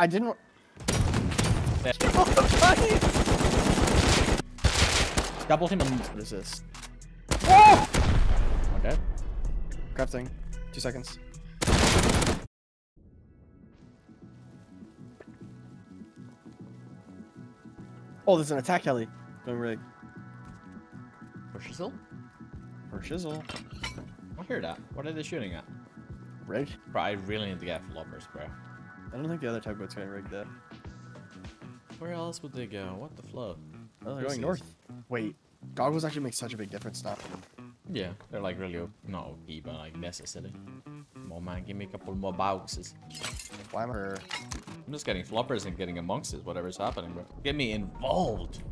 I didn't. Double him and resist. Oh! Okay. Crafting. 2 seconds. Oh, there's an attack heli. Don't rig. For shizzle? For shizzle. I hear that. What are they shooting at? Rig? Bro, I really need to get floppers, bro. I don't think the other tugboat's gonna rig that. Where else would they go? What the flow? Oh, they're going north. Wait, goggles actually make such a big difference now. Yeah, they're like really not OP, but like necessary. Come on, man, give me a couple more boxes. Why am I'm just getting floppers and getting amongst it, whatever's happening, bro. Get me involved.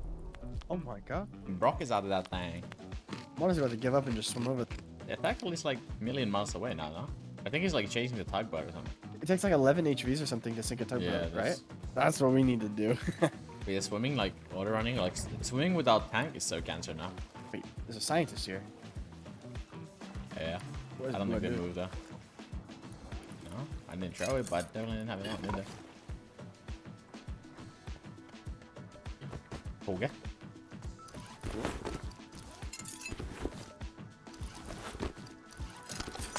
Oh my god. And Brock is out of that thing. I'm honestly about to give up and just swim over. Yeah, thankfully it's like a million miles away now, no? I think he's like chasing the tugboat or something. It takes like 11 HVs or something to sink a tugboat, right? That's what we need to do. Yeah, swimming, like water running, like swimming without tank is so cancer now. Wait, there's a scientist here. Yeah, I don't think they moved though. No, I didn't throw it, but I definitely didn't have it on either. Okay.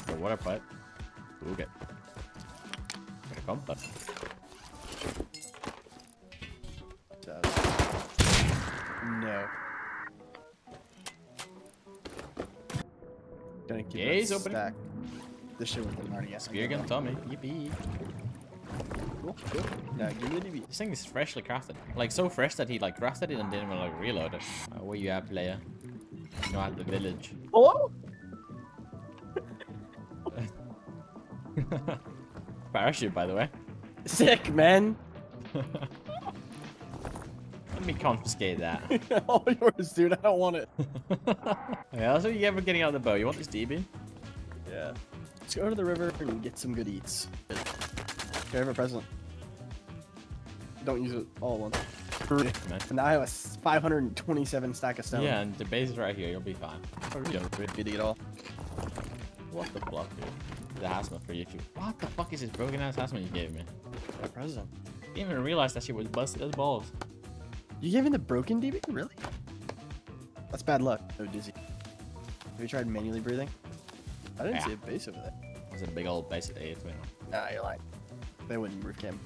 Oh, what a fight. Okay. But no. Gonna keep Gaze opening. Stack. This shit wouldn't already ask. Spear gun Tommy. Yippee. Cool, cool. Now give me the DB. This thing is freshly crafted. Like so fresh that he like crafted it and didn't even like reload it. Where you at, player? Not at the village. Oh! Parachute, by the way. Sick, man. Let me confiscate that. All yours, dude. I don't want it. Yeah, that's what you get for getting out of the boat. You want this DB? Yeah. Let's go to the river and get some good eats. Here, have a present. Don't use it all at once. And I have a 527 stack of stone. Yeah, and the base is right here. You'll be fine. Oh, you don't really feed it all. What the fuck, dude? The hazmat for you. What the fuck is this broken ass hazmat you gave me? A present. Didn't even realize that shit was busted as balls. You gave me the broken DB? Really? That's bad luck. Oh, dizzy. Have you tried manually breathing? I didn't see a base over there. Was it a big old base at A8? Nah, you're lying. They wouldn't roof him.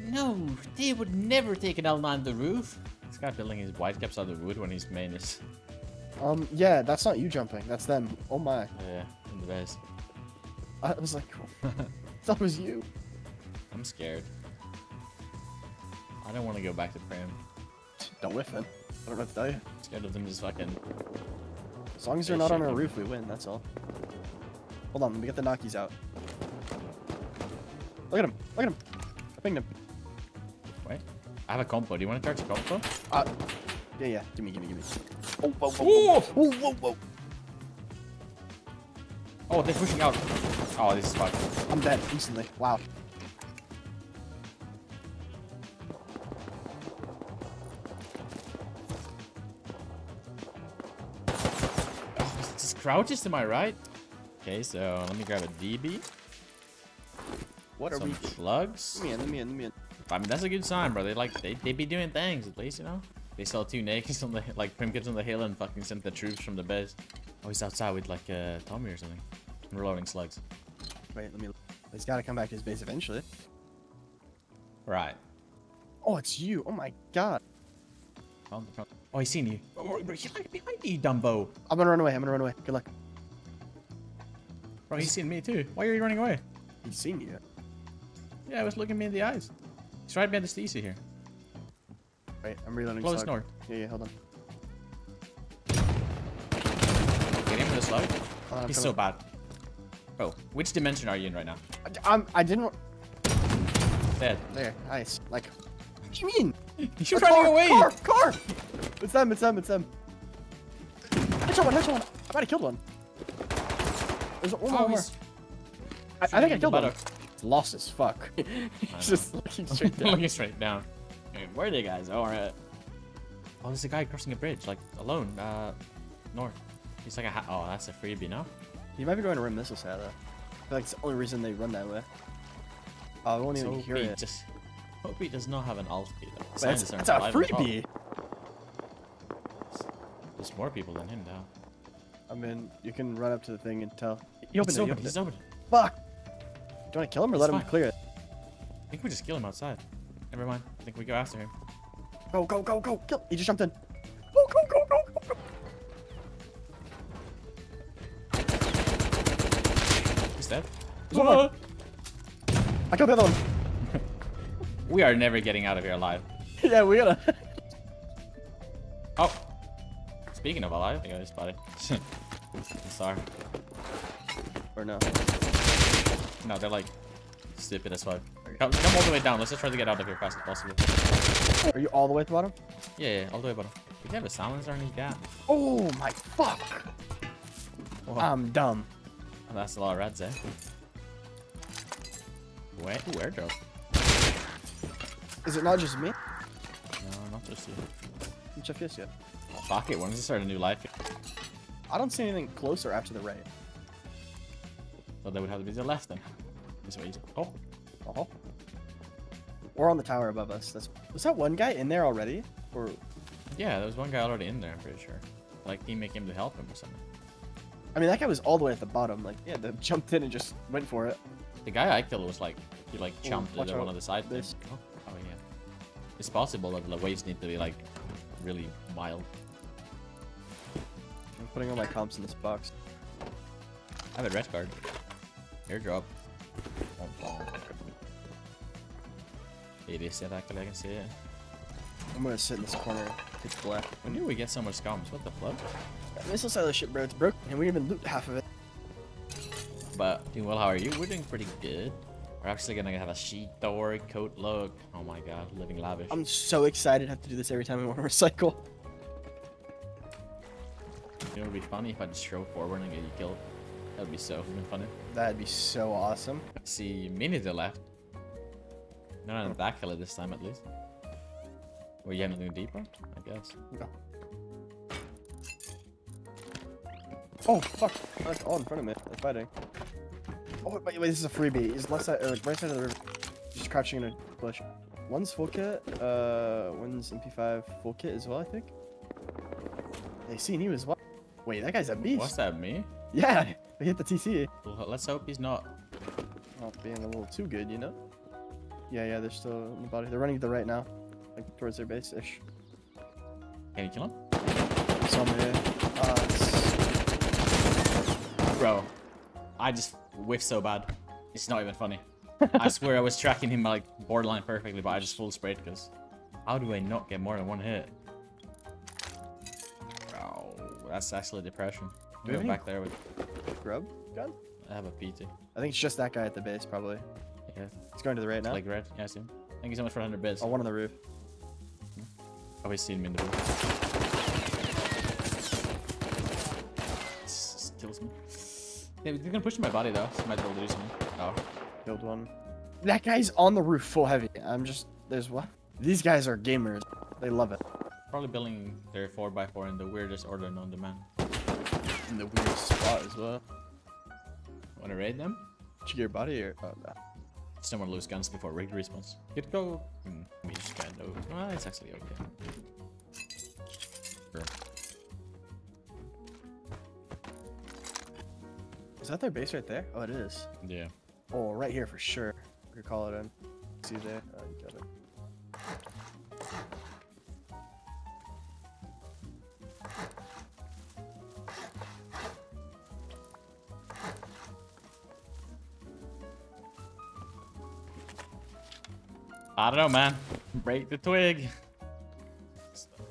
No, they would never take an L9 to the roof. This guy building his white caps out of wood when his main is. Yeah, that's not you jumping. That's them. Oh my. Yeah, in the base. I was like, that was you. I'm scared. I don't want to go back to Pram. Don't whiff it. I don't know what to tell you. I'm scared of them just fucking... As long as they're not on our roof, we win, that's all. Hold on, let me get the Nakis out. Look at him. Look at him. I pinged him. Wait. I have a combo. Do you want to charge a combo? Yeah. Gimme. Oh, whoa, whoa, whoa. Whoa. Oh, they're pushing out. Oh, this is fucked. I'm dead instantly. Wow. Oh, it just crouches to my right. Okay, so let me grab a DB. What are we? Slugs. Let me in. I mean, that's a good sign, bro. They like they be doing things at least, you know. They saw two nakeds on the like primkins on the hill and fucking sent the troops from the base. Oh, he's outside with like Tommy or something. I'm reloading slugs. Wait, let me. He's got to come back to his base eventually. Right. Oh, it's you. Oh my god. Oh, he's seen you. Oh, bro, he's like behind you, Dumbo. I'm gonna run away. Good luck. Bro, he's seen me too. Why are you running away? He's seen you. Yeah, he was looking me in the eyes. He's right behind the Stacy here. Wait, I'm reloading. Close north. Yeah, hold on. Get him with a slug. Oh, he's so bad. Oh, which dimension are you in right now? I didn't. Dead. There, nice. Like, what do you mean? He's running away. Car. It's them. Headshot one. I might have killed one. There's one more. I think I killed one. Lost as fuck. He's just looking straight down. Looking straight down. Where are they guys? All right. Oh, there's a guy crossing a bridge, like alone. North. He's like a oh, that's a freebie, no? You might be going to Rim Missile Side, though. I feel like it's the only reason they run that way. I won't even hear it. Just Hopi does not have an alt key though. That's a freebie! There's more people than him now. I mean, you can run up to the thing and tell. He opened it. Fuck! Do you want to kill him or let him clear it? I think we just kill him outside. Never mind. I think we go after him. Go, go, go, go! Kill! He just jumped in. Go, go, go, go, go, go! He's dead. Whoa. I killed the other one. We are never getting out of here alive. Yeah, we gotta. Oh. Speaking of alive, I got his body. I'm sorry. Or no. No, they're like stupid as fuck. Come all the way down. Let's just try to get out of here fast as possible. Are you all the way at the bottom? Yeah, yeah, all the way bottom. We can have a silencer on his gap. Oh my fuck! Whoa. I'm dumb. Well, that's a lot of rats, eh? Wait, ooh, airdrop. Is it not just me? No, not just you. I'm check this yet. Oh, fuck it, when does it start a new life? I don't see anything closer after the right. So that would have to be the left then. This way. Oh. Oh. Or on the tower above us. That's... Was that one guy in there already? Or... Yeah, there was one guy already in there, I'm pretty sure. Like, teammate came to help him or something. I mean, that guy was all the way at the bottom. Like, yeah, they jumped in and just went for it. The guy I killed was like, he like jumped at one of the side things. Oh, oh, yeah. It's possible that the waves need to be like, really wild. I'm putting all my comps in this box. I have a red card. Airdrop. It is set actually, I can see it. I'm gonna sit in this corner. It's black. When do we get so much comms? What the fuck? Missile silo shit, bro. It's broke, and we even loot half of it. But doing well, how are you? We're doing pretty good. We're actually gonna have a sheet door coat look. Oh my god, living lavish. I'm so excited. I have to do this every time I want to recycle. You know, it'd be funny if I just drove forward and get you killed. That'd be so funny. That'd be so awesome. I see mini to the left. No, not on that color this time at least. Were you having a new depot? I guess. No. Oh fuck! That's all in front of me. They're fighting. Oh wait, this is a freebie. He's left side, like right side of the river. Just crouching in a bush. One's full kit. One's MP5 full kit as well, I think. They seen you as well. Wait, that guy's a beast. What's that, me? Yeah, we hit the TC. Well, let's hope he's not being a little too good, you know? Yeah, yeah, they're still in the body. They're running to the right now, like towards their base ish. Can you kill him? Bro, I just whiffed so bad. It's not even funny. I swear I was tracking him like borderline perfectly, but I just full sprayed because how do I not get more than one hit? Bro, that's actually depression. Do we go back there with grub gun? I have a PT. I think it's just that guy at the base probably. Yeah. It's going to the right now. Like red. Yeah, I see him. Thank you so much for 100 bits. Oh, one on the roof. Oh, he's seen me in the roof. This kills me. Yeah, they're gonna push my body though. So might as well lose me. Oh. Killed one. That guy's on the roof full heavy. I'm just... There's what? These guys are gamers. They love it. Probably building their 4x4 in the weirdest order known to man. In the weirdest spot as well. Wanna raid them? Did you get your body or... Oh, no. Someone lose guns before rigged response. Good go. We just kind of... Ah, it's actually okay. Sure. Is that their base right there? Oh, it is. Yeah. Oh, right here for sure. We could call it in. See there? Oh, you got it. I don't know, man. Break the twig.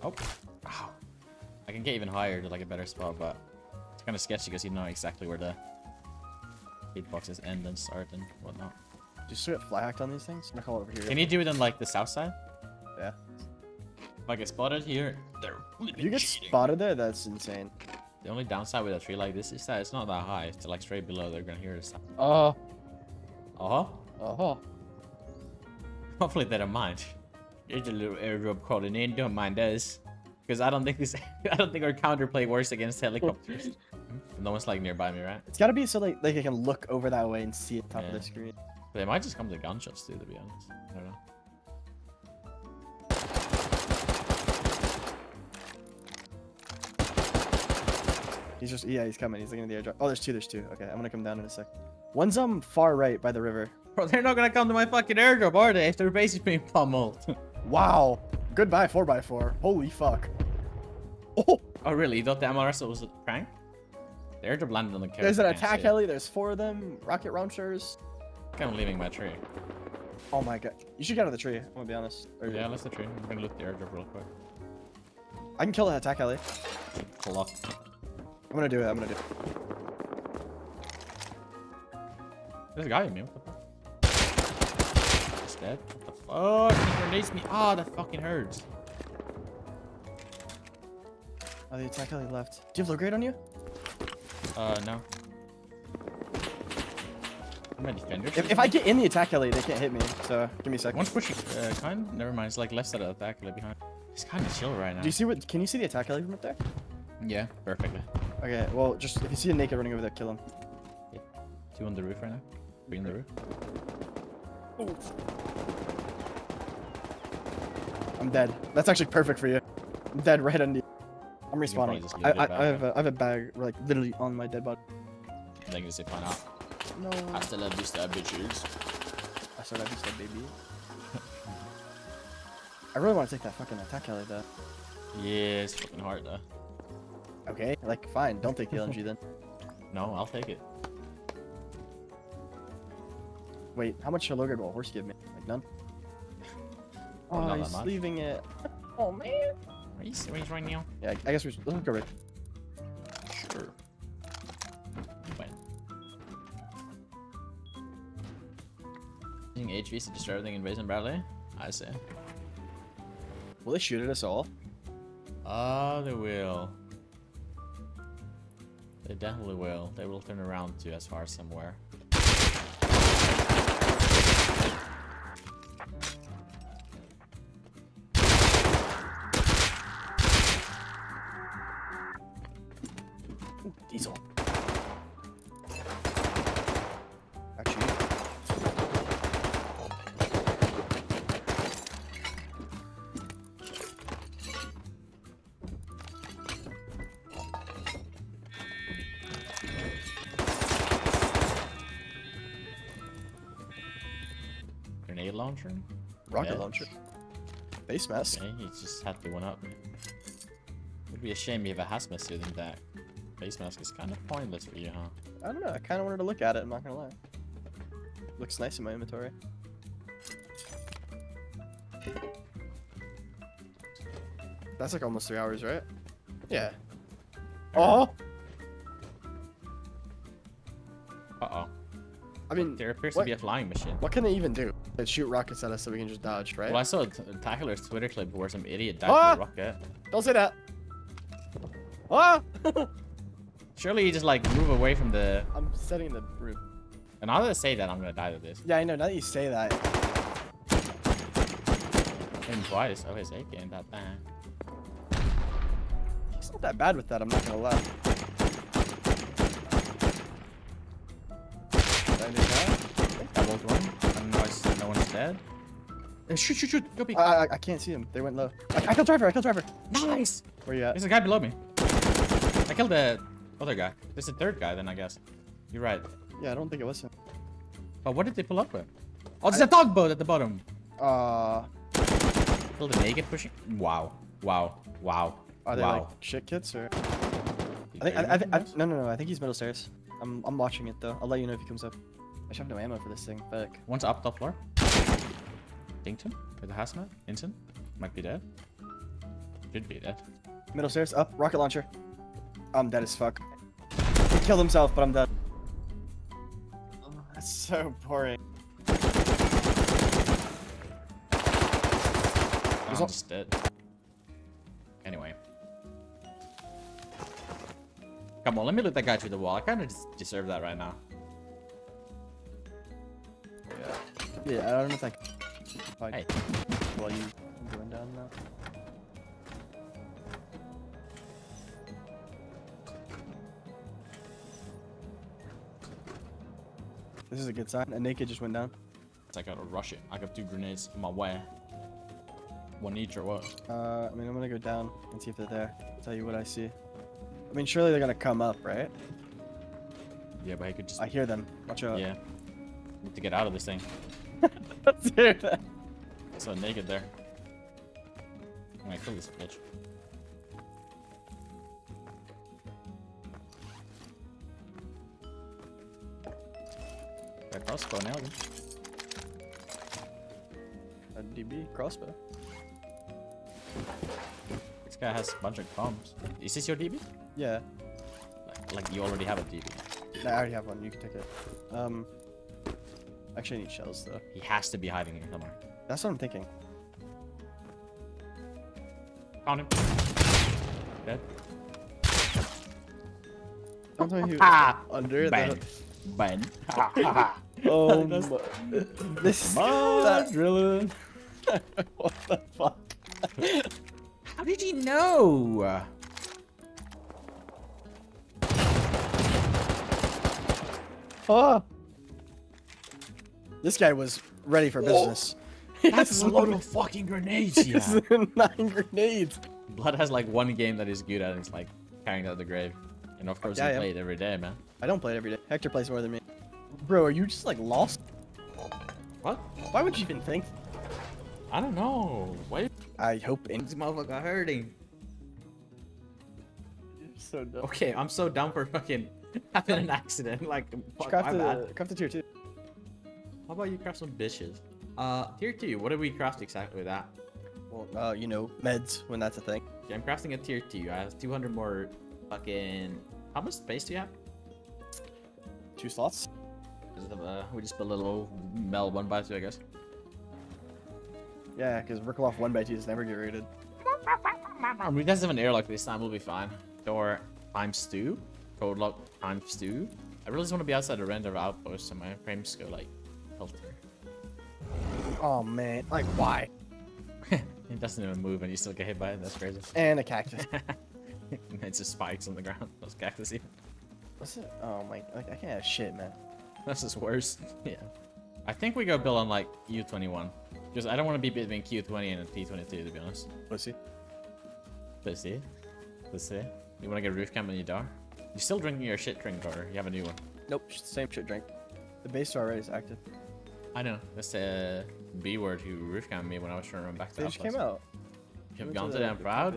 Oh. Ow. I can get even higher to like a better spot, but it's kind of sketchy because you know exactly where the big boxes end and start and whatnot. Just get fly hacked on these things? I'm gonna call it over here. Can you do it on like the south side? Yeah. If I get spotted here, they're really cheating. Spotted there? That's insane. The only downside with a tree like this is that it's not that high. It's like straight below. They're gonna hear us. Oh. Uh-huh. Uh-huh. Hopefully they don't mind. There's a little airdrop crawling in. Don't mind us, because I don't think this. I don't think our counterplay works against helicopters. No one's like nearby me, right? It's gotta be so like they can look over that way and see it top of the screen. But they might just come to gunshots too, to be honest. I don't know. He's just, yeah, he's coming. He's looking at the airdrop. Oh, there's two. Okay, I'm gonna come down in a sec. One's far right by the river. Bro, they're not gonna come to my fucking airdrop, are they? If their base is being pummeled. Wow. Goodbye, 4x4. Holy fuck. Oh. Oh, really? You thought the MRS was a prank? The airdrop landed on the carrier. There's an attack heli. There's 4 of them. Rocket launchers. I think I'm leaving my tree. Oh my god. You should get out of the tree. I'm gonna be honest. Yeah, that's the tree. I'm gonna look at the airdrop real quick. I can kill the attack heli. Pull off. I'm gonna do it. There's a guy in me. What the fuck? He's dead. What the fuck? He grenades me. Ah, oh, that fucking hurts. Oh, the attack heli left. Do you have low grade on you? No. I'm a defender. If I get in the attack heli, they can't hit me. So give me a second. One's pushing. Kind? Never mind. It's like left side of the attack heli behind. It's kind of chill right now. Do you see what? Can you see the attack heli from up there? Yeah, perfectly. Okay, well, just if you see a naked running over there, kill him. Yeah. 2 on the roof right now. 3 on the roof. Oh. I'm dead. That's actually perfect for you. I'm dead right under you. I'm respawning. I have a bag, like, literally on my dead body. They're gonna say, fine out. No. Hasta la vista, bitches. Hasta la vista, baby. I really want to take that fucking attack alley, though. Yeah, it's fucking hard, though. Okay, like, fine. Don't take the LMG, then. No, I'll take it. Wait, how much low grade will a horse give me? Like, none? Oh, he's leaving it. Oh, man. Are you serious right now? Yeah, I guess we should. Let's go right. Sure. When? Using HVs to destroy everything in base and Bradley? I see. Will they shoot at us all? Ah, they will. They definitely will. They will turn around to as far as somewhere. Ooh, diesel. Actually. Grenade launcher? Rocket launcher. Face mask. Okay, he just had the one up. It would be a shame if a hazmat suit in that. Face mask is kind of pointless for you, huh? I don't know. I kind of wanted to look at it. I'm not gonna lie. Looks nice in my inventory. That's like almost 3 hours, right? Yeah. Oh. Uh oh. I mean, there appears to be a flying machine. What can they even do? They shoot rockets at us so we can just dodge, right? Well, I saw a Tackler's Twitter clip where some idiot died from a rocket. Don't say that. Ah! Surely you just like move away from the. I'm setting the roof. And now that I say that, I'm gonna die to this. Yeah, I know. Now that you say that. And twice. Oh, his AK ain't that bad. It's not that bad with that. I'm not gonna lie. Did I do that? I think that was one. And no one's dead. Shoot! Go peek. I can't see him. They went low. I killed driver. Nice. Where you at? There's a guy below me. I killed the other guy. There's a third guy then, I guess. You're right. Yeah, I don't think it was him. But what did they pull up with? Oh, there's a tugboat at the bottom. Killed the naked pushing. Wow. Are they like shit kits or? No. I think he's middle stairs. I'm watching it though. I'll let you know if he comes up. I should have no ammo for this thing. Fuck. One's up top floor. Dinged him with a hazmat. Instant. Might be dead. Should be dead. Middle stairs up. Rocket launcher. I'm dead as fuck. He killed himself, but I'm dead. Oh, that's so boring. I'm just dead. Anyway. Come on, let me loot that guy through the wall. I kind of deserve that right now. Yeah, I don't know if I can. Hey. Well, I'm going down now. This is a good sign. A naked just went down. I gotta rush it. I got 2 grenades in my way. One each or what? I mean, I'm gonna go down and see if they're there. I'll tell you what I see. I mean, surely they're gonna come up, right? Yeah, but I could just... I hear them. Watch out. Yeah. Need to get out of this thing. Let's hear that. So naked there. I'm gonna kill this bitch. That crossbow now again. A DB crossbow. This guy has a bunch of bombs. Is this your DB? Yeah. Like you already have a DB. No, I already have one. You can take it. Actually, I need shells though. He has to be hiding here somewhere. That's what I'm thinking. Found him. Dead. Don't tell me he was under the... Bang. Oh my... This is... That drilling. What the fuck? How did he know? Oh. This guy was ready for business. That's a lot of fucking grenades. Yeah. 9 grenades. Blood has like one game that is good at, and it's like carrying out the grave. And of course, I play it every day, man. I don't play it every day. Hector plays more than me. Bro, are you just like lost? What? Why would you even think? I don't know. Wait. I hope this motherfucker hurting. You're so dumb. Okay, I'm so dumb for fucking having an accident. Like, fuck, craft the tier 2. How about you craft some bitches? Tier 2, what do we craft exactly with that? Well, you know, meds, when that's a thing. Yeah, I'm crafting a tier 2. I have 200 more fucking... How much space do you have? 2 slots. We just put a little Mel 1x2, I guess. Yeah, because Riqqeloff 1x2 is never get rated. We doesn't have an airlock this time, we'll be fine. Door times 2. Code lock times 2. I really just want to be outside the render outpost so my frames go like filter. Oh man, like why? It doesn't even move and you still get hit by it, that's crazy. And a cactus. It's just spikes on the ground, those cactus even. What's it? Oh my, like I can't have shit, man. That's just worse. Yeah. I think we go build on like U21. Because I don't want to be between Q20 and T22, to be honest. Pussy. Pussy. Pussy. You want to get roof camp and you die? You're still drinking your shit drink, or you have a new one? Nope, same shit drink. The base star already is active. I know. That's a B word who roof camped me when I was trying to run back to the house. They just came out. You've gone to them proud?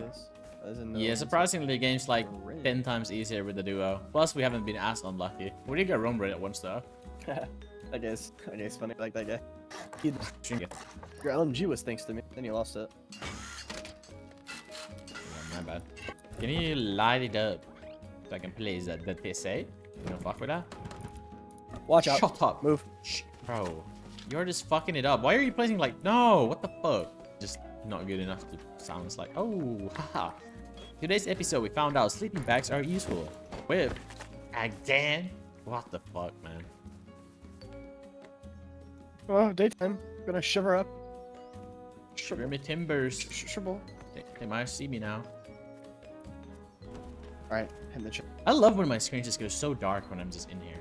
Yeah, surprisingly, game's like 10 times easier with the duo. Plus, we haven't been as unlucky. We did get roam raid at 1 star. That guy's funny, like that guy. Your LMG was thanks to me, then you lost it. Yeah, my bad. Can you light it up so I can place the PSA? You don't fuck with that? Watch out. Shut up. Move. Shh. Bro, you're just fucking it up. Why are you placing like... No, what the fuck? Just not good enough to sound like... Oh, haha. Today's episode, we found out sleeping bags are useful. Whip. Again? What the fuck, man? Oh, daytime. I'm gonna shiver up. Shiver me timbers. Shiver. They might see me now. Alright, hit the chip. I love when my screen just goes so dark when I'm just in here.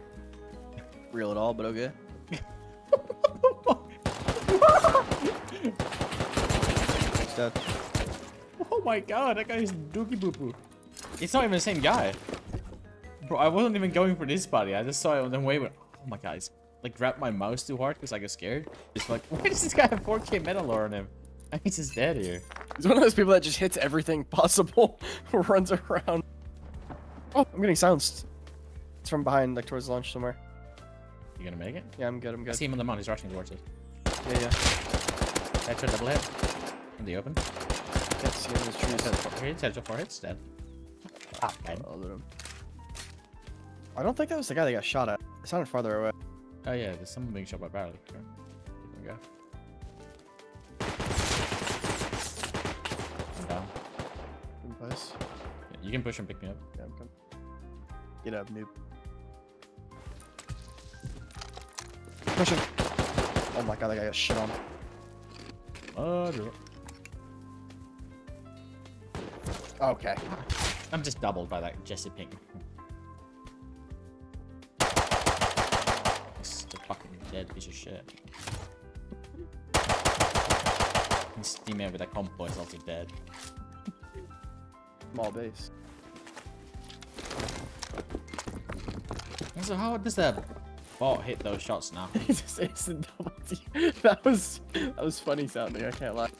Real at all, but okay. He's dead. Oh my god, that guy is dookie boo boo. It's not even the same guy. Bro, I wasn't even going for this body. I just saw it on the way. Oh my god, it's... Like, grab my mouse too hard because I got scared. Just like, why does this guy have 4K metal ore on him? I think he's just dead here. He's one of those people that just hits everything possible, runs around. Oh, I'm getting silenced. It's from behind, like towards the launch somewhere. You gonna make it? Yeah, I'm good, I'm good. I see him on the mountain, he's rushing towards it. Yeah. Headshot, double hit. In the open. Can't see him in his trees. Headshot, 4 hits, dead. Ah, dead. I don't think that was the guy that got shot at. It sounded farther away. Oh yeah, there's someone being shot by barrel. There we go. I'm down. Good place. Yeah, you can push and pick me up. Yeah, I'm coming. Get up, noob. Push him. Oh my god, that guy got shit on. Okay. I'm just doubled by that Jesse Pink. Dead piece of shit. His teammate with that combo is also dead. Small base. So how does that bot hit those shots now? It just instant double team. That was funny sounding, I can't lie.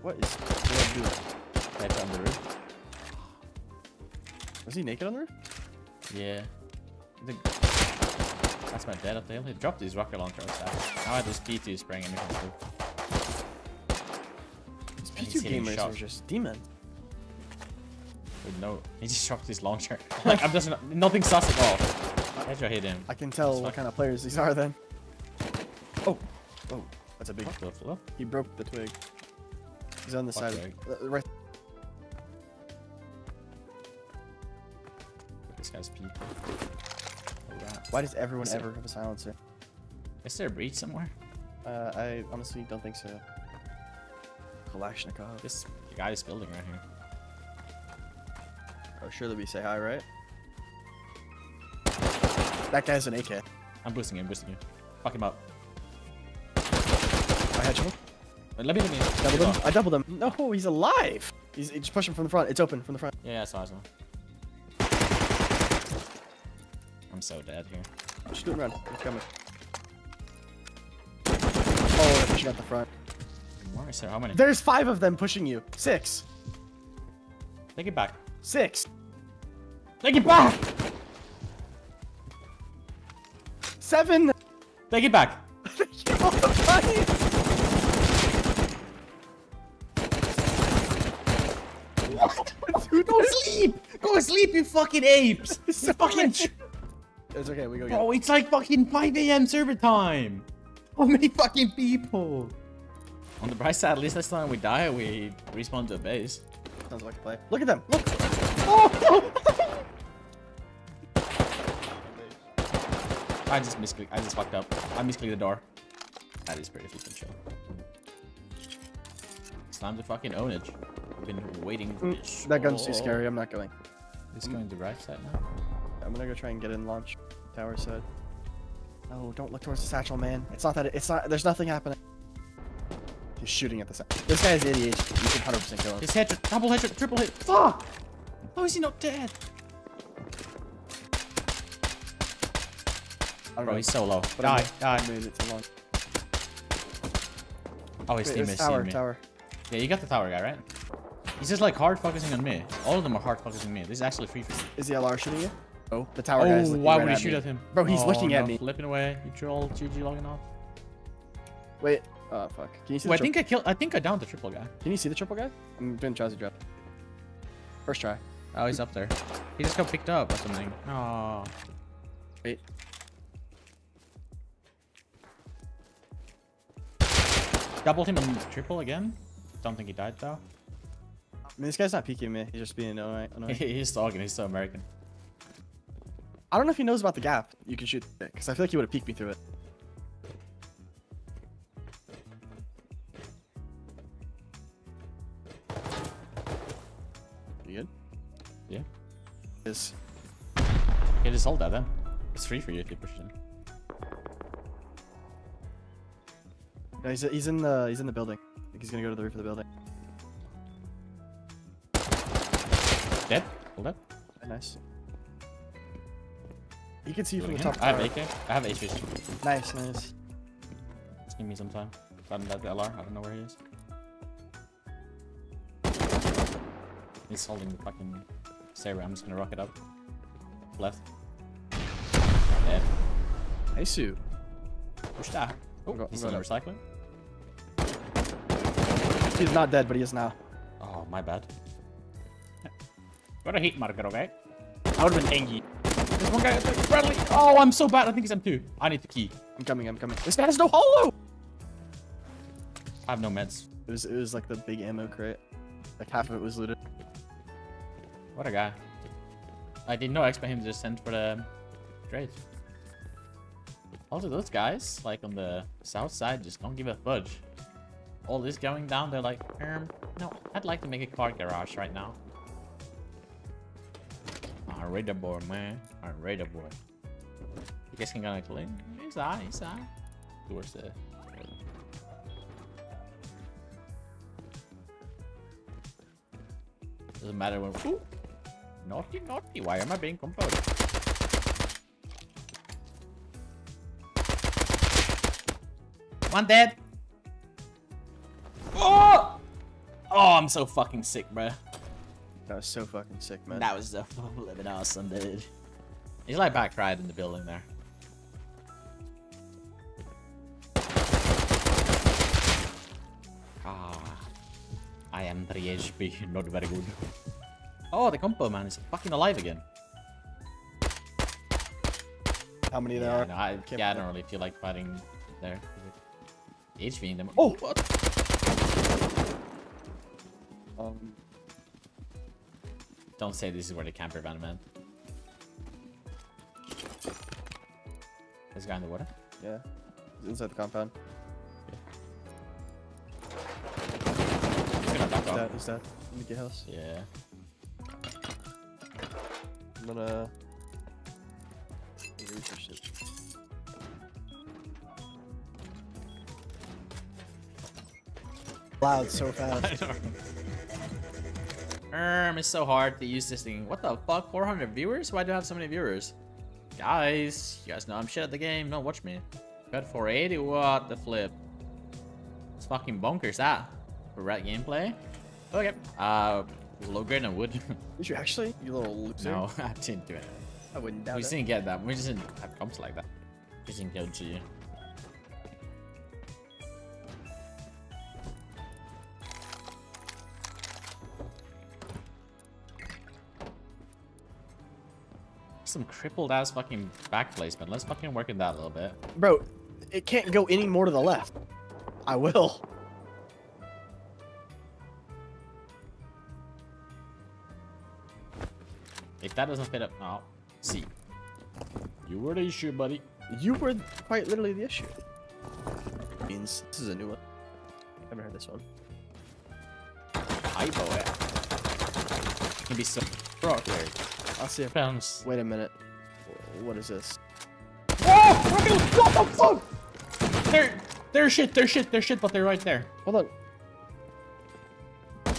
What is he doing? Naked on the roof? Was he naked on the roof? Yeah. That's my dad up the hill. He dropped his rocket launcher outside. Now I had those P2 spraying him from the roof. These P2 gamers are just demons. No, he just dropped his launcher. Like, I'm just nothing sus at all. Headshot hit him. I can tell what kind of players these are then. Oh, that's a big flow. He broke the twig. He's on the side of right. This guy's peeking. Why does everyone ever have a silencer? Is there a breach somewhere? I honestly don't think so. Kalashnikov. This guy is building right here. Oh, surely we say hi, right? That guy's an AK. I'm boosting him, Fuck him up. I had trouble. Let me double them. I doubled him. No, he's alive. He just pushed him from the front. It's open from the front. Yeah, I saw him. I'm so dead here. Just do it around. He's coming. Oh, they're pushing out the front. Where is there? How many? There's 5 of them pushing you. 6. Take it back. 6. Take it back. 7. Take it back. All the money. Dude, go sleep! Go sleep, you fucking apes! This is fucking... It's okay, we go again. Bro, it's like fucking 5 AM server time! How many fucking people? On the bright side, at least next time we die, we respawn to a base. Sounds like a play. Look at them! Look! Oh! I just misclicked. I just fucked up. I misclicked the door. That is pretty fucking chill. It's time to fucking own it. I've been waiting for this. That gun's too scary. I'm not going. It's going to right side now. I'm gonna go try and get in launch tower side. No, don't look towards the satchel, man. It's not that. It's not. There's nothing happening. He's shooting at the satchel. This guy's ADHD. You can 100% kill him. His head, double headshot, triple hit. Fuck! How is he not dead? Bro, he's so low. But die. I made it to launch. Oh, his team is seeing me. Tower. Yeah, you got the tower guy, right? He's just like hard focusing on me. All of them are hard focusing on me. This is actually free for me. Is the LR shooting you? Oh, the tower guy is looking why would he shoot at him? Bro, he's looking at me. Flipping away. You troll. GG logging off. Wait. Oh, fuck. Can you see the triple? I think I downed the triple guy. Can you see the triple guy? I'm doing trouser drop. First try. Oh, he's up there. He just got picked up or something. Oh. Wait. Doubled him and triple again. Don't think he died though. I mean, this guy's not peeking me. He's just being annoying. He's talking. He's so American. I don't know if he knows about the gap you can shoot it, because I feel like he would have peeked me through it. You good? Yeah. Yes. Okay, just hold that then. It's free for you if you push it in. No, he's in the building. I think he's gonna go to the roof of the building. Dead. Hold up. Nice. You can see you from the top. I have AK. I have HP. Nice, nice. Give me some time. I'm at the LR. I don't know where he is. He's holding the fucking Sarah. I'm just gonna rock it up. Left. Dead. Hey, Sue. Push that. Oh, he's on the recycling. He's not dead, but he is now. Oh, my bad. Got a hit marker, okay? I would've been angry. There's one guy, Bradley. Oh, I'm so bad. I think he's M2. I need the key. I'm coming. This guy has no holo. I have no meds. It was like the big ammo crate. Like half of it was looted. What a guy. I did not expect him to just send for the trade. Also, those guys, like on the south side, just don't give a fudge. All this going down, they're like, no, I'd like to make a car garage right now. I read a boy, man. I read a boy. You guys can go like, he's out. Towards the Doesn't matter when. Ooh. Naughty, naughty. Why am I being composed? One dead. Oh! Oh, I'm so fucking sick, bro. That was so fucking sick, man. That was so living awesome, dude. He's like back right in the building there. Ah, I am 3 HP, not very good. Oh, the compo man is fucking alive again. How many there are? No, I don't really feel like fighting there. HP in them. Oh, what? Don't say this is where the camper van went. This guy in the water? Yeah, he's inside the compound. Yeah. He's gonna back off. He's dead. Mickey house. Yeah. I'm gonna reach for shit. Loud so fast. It's so hard to use this thing. What the fuck? 400 viewers? Why do I have so many viewers? Guys, you guys know I'm shit at the game. Don't watch me. Got 480? What the flip? It's fucking bonkers that. For rat gameplay? Okay. Low grade and wood. Did you actually? You little loser. No, I didn't do it. I wouldn't doubt it. We just didn't get that. We just didn't have comps like that. We just didn't go to you. Some crippled ass fucking back placement. Let's fucking work in that a little bit. Bro, it can't go any more to the left. I will. If that doesn't fit up, I'll see. You were the issue, buddy. You were quite literally the issue. Means this is a new one. I've never heard this one. It can be so rock there. I'll see if pounds. Wait a minute. What is this? Oh! What the fuck? They're shit, but they're right there. Hold on.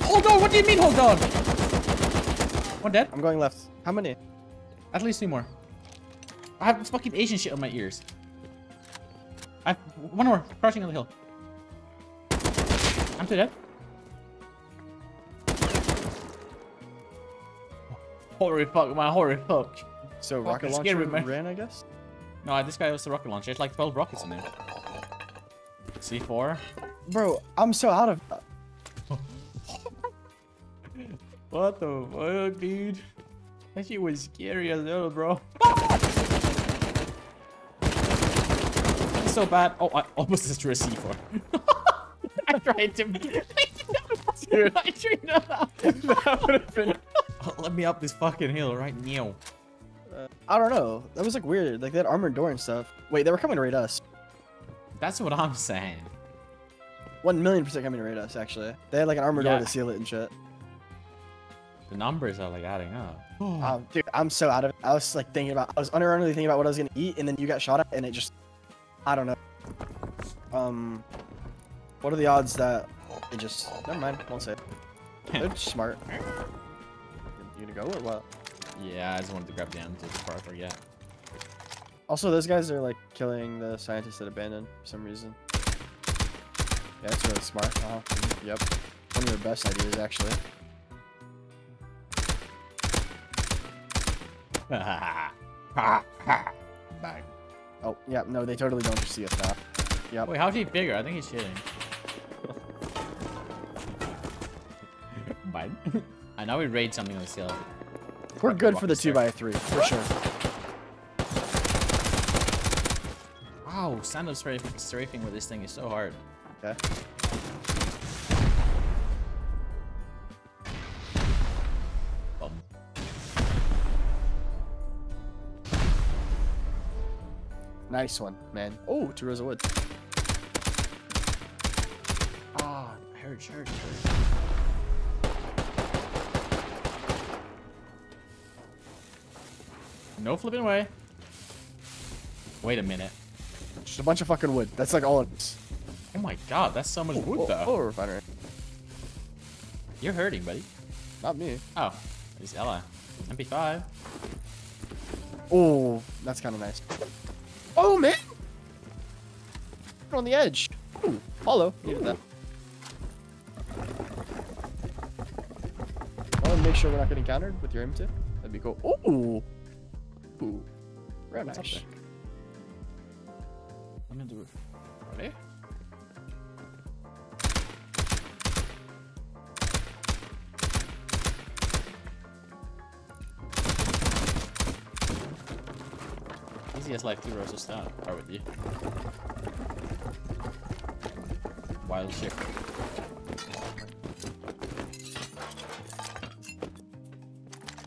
Hold on, what do you mean hold on? One dead? I'm going left. How many? At least 2 more. I have fucking Asian shit on my ears. I have 1 more, crouching on the hill. I'm 2 dead. Holy fuck, man, holy fuck. So rocket launcher ran, I guess? No, this guy was the rocket launcher. It's like 12 rockets in there. C4. Bro, I'm so out of... What the fuck, dude? That shit was scary as hell, bro. It's so bad. Oh, I almost destroyed C4. I tried to... I tried to... That would have been... Let me up this fucking hill right now. I don't know. That was like weird. Like that armored door and stuff. Wait, they were coming to raid us. That's what I'm saying. 1,000,000% coming to raid us, actually. They had like an armored door to seal it and shit. The numbers are like adding up. Dude, I'm so out of it. I was like thinking about, I was unironically thinking about what I was going to eat and then you got shot at and it just, I don't know. What are the odds that it just, never mind, won't say it. They're smart. You gonna go or what? Yeah, I just wanted to grab the end before I forget. Also, those guys are like killing the scientists that abandoned for some reason. Yeah, that's really smart. Uh-huh. Yep. One of the best ideas, actually. Bang. Oh, yeah, no, they totally don't see us now. Yep. Wait, how's he bigger? I think he's shitting. Bye. I know we raid something on the hill. We're good for the 2x3, for sure. Wow, stand up strafing with this thing is so hard. Okay. Nice one, man. Oh, 2 rows of wood. Ah, oh, I heard. No flipping away. Wait a minute. Just a bunch of fucking wood. That's like all of it. Oh my god, that's so much wood though. Oh, refinery. You're hurting, buddy. Not me. Oh, it's Ella. MP5. Oh, that's kind of nice. Oh, man! On the edge. Ooh, hollow. Needed that. I want to make sure we're not getting countered with your aim tip. That'd be cool. Ooh! Ooh. Very nice. I'm in the roof. Ready? Easy as like 2 rows of stone. How would you? Wild shit.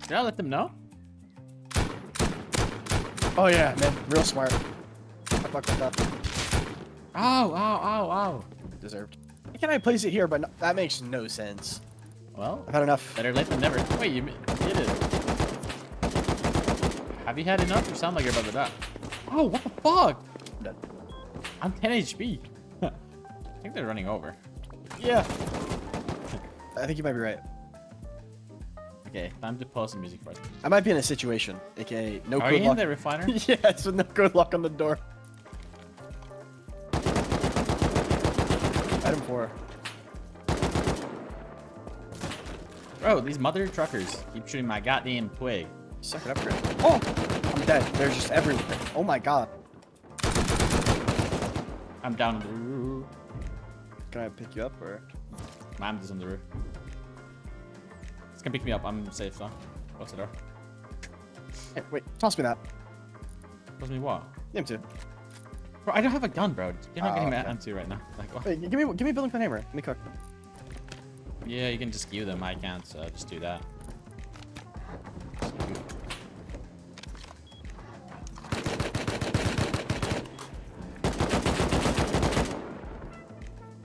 Did I let them know? Oh yeah, man, real smart. I fucked that up. Ow, ow, ow, ow. Deserved. Why can't I place it here? But no, that makes no sense. Well, I've had enough. Better late than never. Wait, you did it. Have you had enough? You sound like you're about to die. Oh, what the fuck? I'm dead. I'm 10 HP. I think they're running over. Yeah. I think you might be right. Okay, time to pause the music for it. I might be in a situation, aka no code lock. Are you in the refiner? Yes, with no code lock on the door. Item 4. Bro, these mother truckers keep shooting my goddamn twig. Suck it up, Greg. Oh! I'm dead. They're just everywhere. Oh my god. I'm down on the roof. Can I pick you up, or? My arm is on the roof. Can pick me up. I'm safe though. Close the door. Hey, wait, toss me that. Toss me what? M2. Bro, I don't have a gun, bro. You're not getting okay. M2 right now. Like, what? Hey, give me building plane hammer. Let me cook. Yeah, you can just skew them. I can't, so just do that.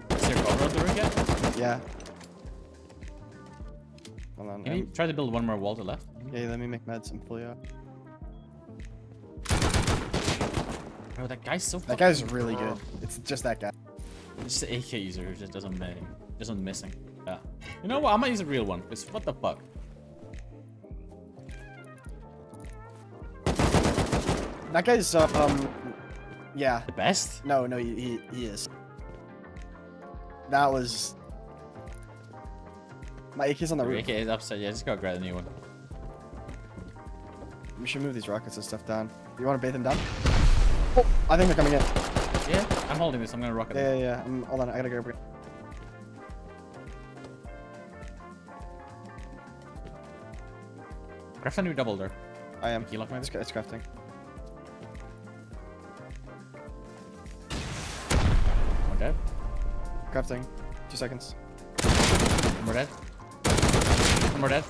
Is there cover on the roof yet? Yeah. Hold on. Can you try to build one more wall to left? Yeah, let me make meds and pull you up. Bro, that guy's so fucking... That guy's really good. It's just that guy. It's just an AK user who just doesn't make... Doesn't missing. Yeah. You know what? I might use a real one. Because what the fuck? That guy's, yeah. The best? No, no, he is. That was... My AK's on the roof. AK is upside. Yeah, just go grab a new one. We should move these rockets and stuff down. You want to bait them down? Oh, I think they're coming in. Yeah, I'm holding this. I'm gonna rocket. Yeah, yeah, yeah. Hold on, I gotta go. Craft a new double door. I am. You lock my. It's crafting. One dead. Crafting. 2 seconds. One more dead. More dead.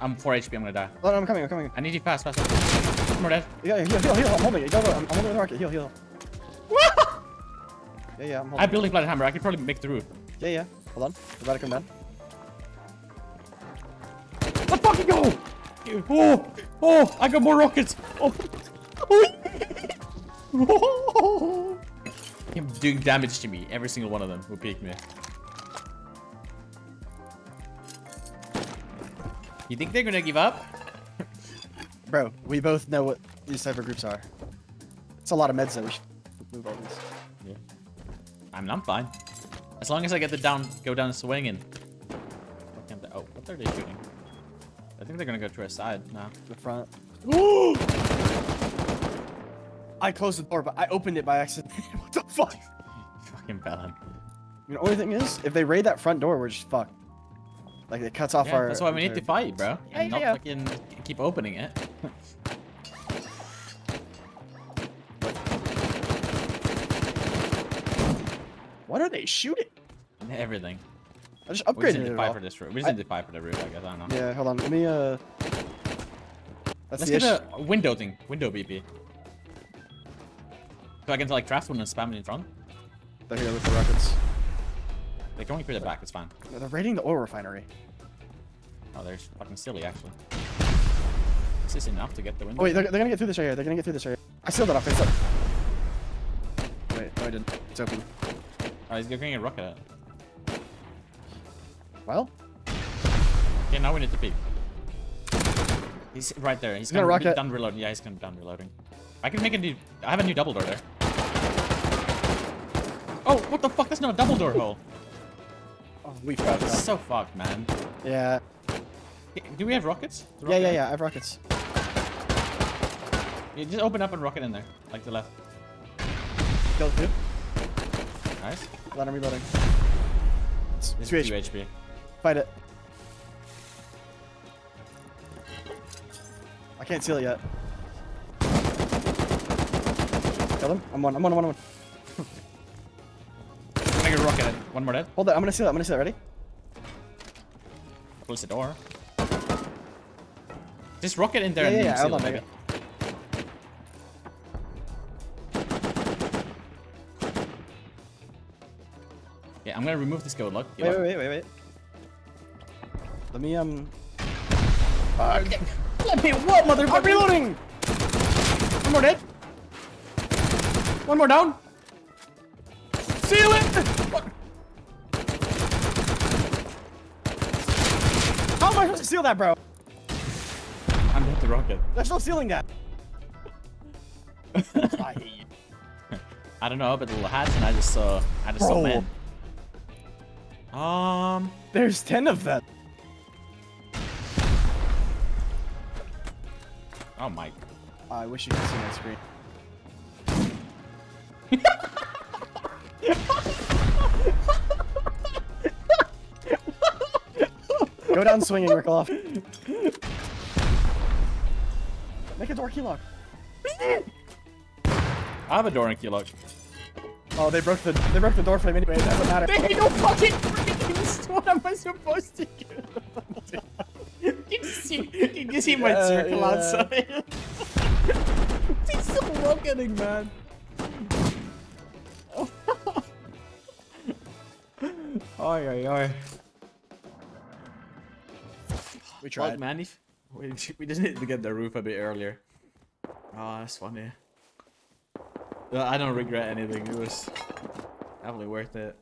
I'm 4 HP. I'm gonna die. Oh, no, I'm coming. I'm coming. I need you fast, fast. I'm more dead. Yeah, heal. I'm holding it. Go, go. I'm holding the rocket. Heal. Yeah. I'm holding. I have building plate hammer. I can probably make the roof. Yeah. Hold on. We're about to come down. Let's fucking go! Oh! I got more rockets. Oh! I'm doing damage to me. Every single one of them will peek me. You think they're gonna give up? Bro, we both know what these type of groups are. It's a lot of meds that we should move all these. Yeah. I'm fine. As long as I get the go down swinging. Oh, what are they shooting? I think they're gonna go to our side now. The front. Ooh! I closed the door, but I opened it by accident. What the fuck? Fucking bad. The only thing is, if they raid that front door, we're just fucked. Like, it cuts off our... That's why we need to fight, bro. And not fucking keep opening it. What are they shooting? Everything. I just upgraded it. We just need to fight for the roof, I guess. I don't know. Yeah, hold on. Let me, Let's get a window thing. Window BP. So I can, like, craft one and spam it in front. They're here with the rockets. They're going through the back, it's fine. No, they're raiding the oil refinery. Oh, they're fucking silly, actually. Is this enough to get the window? Oh, wait, they're gonna get through this right here. I sealed it off, face up. Wait, no, I didn't. It's open. Oh, he's going to get a rocket out. Well? Okay, now we need to peek. He's right there. He's gonna be done reloading. Yeah, he's gonna be done reloading. I can make a new... I have a new double door there. Oh, what the fuck? That's not a double door hole. Oh, we fucked up. So fucked, man. Yeah. Do we have rockets? Yeah, I have rockets. Yeah, just open up and rocket in there, like the left. Kill two. Nice. Let him reloading. It's 2 HP. Fight it. I can't seal it yet. Kill him. I'm one. I'm gonna rocket it. One more dead. Hold that. I'm gonna seal it. Ready? Close the door. Just rocket in there and seal it, maybe. Yeah, I'm gonna remove this code lock. Wait. Let me, Let me what, motherfucker? I'm reloading! One more dead. One more down. Seal it! What? How am I supposed to seal that, bro? I'm with the rocket. There's no sealing that. I hate you. I don't know, but the little hats and I just saw men. There's 10 of them. Oh my. I wish you could see my screen. Go down swinging, Riqqeloff. Make a door key lock. I have a door and key lock. Oh, they broke the door frame anyway. It doesn't matter. They don't fucking freaking. What am I supposed to do? Did you see my circle outside? He's still rocketing, man. Oi. We tried, well, man. We just need to get the roof a bit earlier. Oh, that's funny. I don't regret anything. It was definitely worth it.